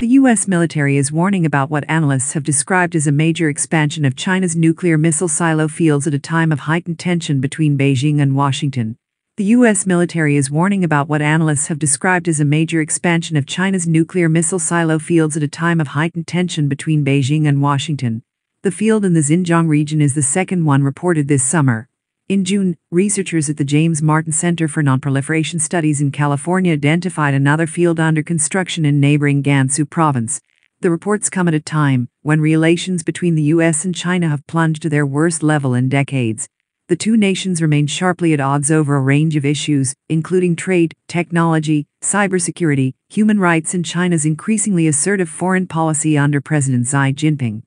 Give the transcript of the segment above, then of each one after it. The U.S. military is warning about what analysts have described as a major expansion of China's nuclear missile silo fields at a time of heightened tension between Beijing and Washington. The U.S. military is warning about what analysts have described as a major expansion of China's nuclear missile silo fields at a time of heightened tension between Beijing and Washington. The field in the Xinjiang region is the second one reported this summer. In June, researchers at the James Martin Center for Nonproliferation Studies in California identified another field under construction in neighboring Gansu province. The reports come at a time when relations between the U.S. and China have plunged to their worst level in decades. The two nations remain sharply at odds over a range of issues, including trade, technology, cybersecurity, human rights, and China's increasingly assertive foreign policy under President Xi Jinping.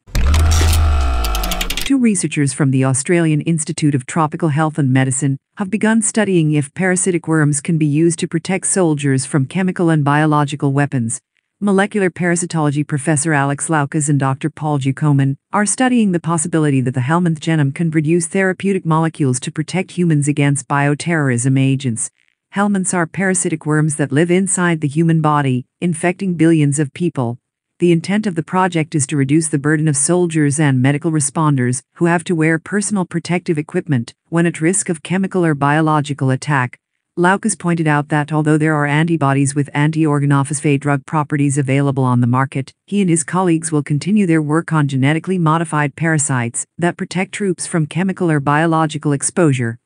Two researchers from the Australian Institute of Tropical Health and Medicine have begun studying if parasitic worms can be used to protect soldiers from chemical and biological weapons. Molecular parasitology professor Alex Loukas and Dr. Paul Giacomin are studying the possibility that the helminth genome can produce therapeutic molecules to protect humans against bioterrorism agents. Helminths are parasitic worms that live inside the human body, infecting billions of people. The intent of the project is to reduce the burden of soldiers and medical responders who have to wear personal protective equipment when at risk of chemical or biological attack. Loukas pointed out that although there are antibodies with anti-organophosphate drug properties available on the market, he and his colleagues will continue their work on genetically modified parasites that protect troops from chemical or biological exposure.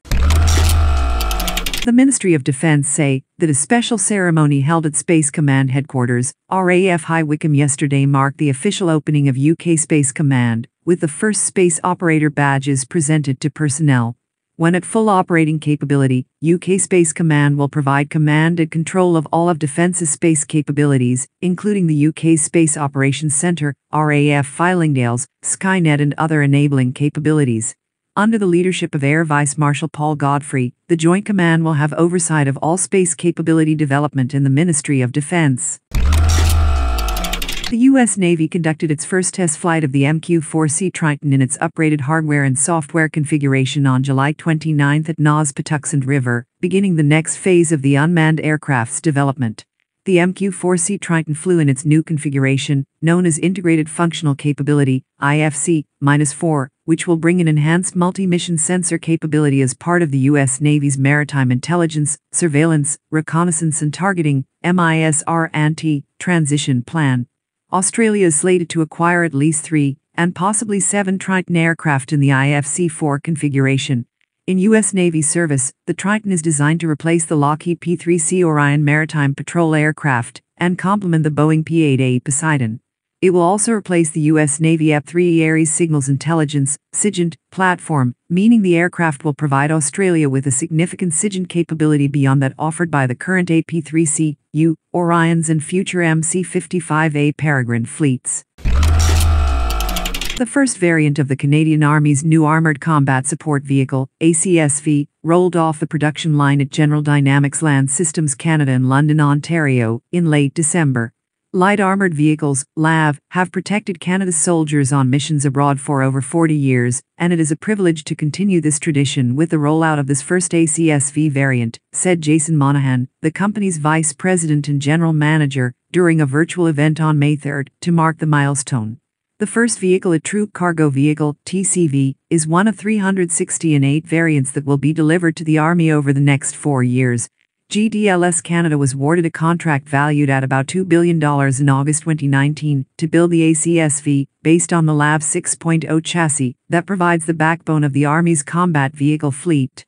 The Ministry of Defence say that a special ceremony held at Space Command headquarters, RAF High Wycombe yesterday marked the official opening of UK Space Command, with the first space operator badges presented to personnel. When at full operating capability, UK Space Command will provide command and control of all of Defence's space capabilities, including the UK Space Operations Centre, RAF Fylingdales, Skynet and other enabling capabilities. Under the leadership of Air Vice Marshal Paul Godfrey, the Joint Command will have oversight of all space capability development in the Ministry of Defence. The U.S. Navy conducted its first test flight of the MQ-4C Triton in its upgraded hardware and software configuration on July 29 at NAS Patuxent River, beginning the next phase of the unmanned aircraft's development. The MQ-4C Triton flew in its new configuration, known as Integrated Functional Capability, IFC-4, which will bring an enhanced multi-mission sensor capability as part of the U.S. Navy's Maritime Intelligence, Surveillance, Reconnaissance and Targeting, MISR Anti-Transition Plan. Australia is slated to acquire at least 3 and possibly 7 Triton aircraft in the IFC-4 configuration. In U.S. Navy service, the Triton is designed to replace the Lockheed P-3C Orion maritime patrol aircraft and complement the Boeing P-8A Poseidon. It will also replace the U.S. Navy EP-3E Aries Signals Intelligence (SIGINT) platform, meaning the aircraft will provide Australia with a significant SIGINT capability beyond that offered by the current AP-3C Orions and future MC-55A Peregrine fleets. The first variant of the Canadian Army's new Armoured Combat Support Vehicle, ACSV, rolled off the production line at General Dynamics Land Systems Canada in London, Ontario, in late December. Light Armoured Vehicles, LAV, have protected Canada's soldiers on missions abroad for over 40 years, and it is a privilege to continue this tradition with the rollout of this first ACSV variant, said Jason Monaghan, the company's vice president and general manager, during a virtual event on May 3 to mark the milestone. The first vehicle, a troop cargo vehicle, TCV, is one of 368 variants that will be delivered to the Army over the next 4 years. GDLS Canada was awarded a contract valued at about $2 billion in August 2019 to build the ACSV, based on the LAV 6.0 chassis, that provides the backbone of the Army's combat vehicle fleet.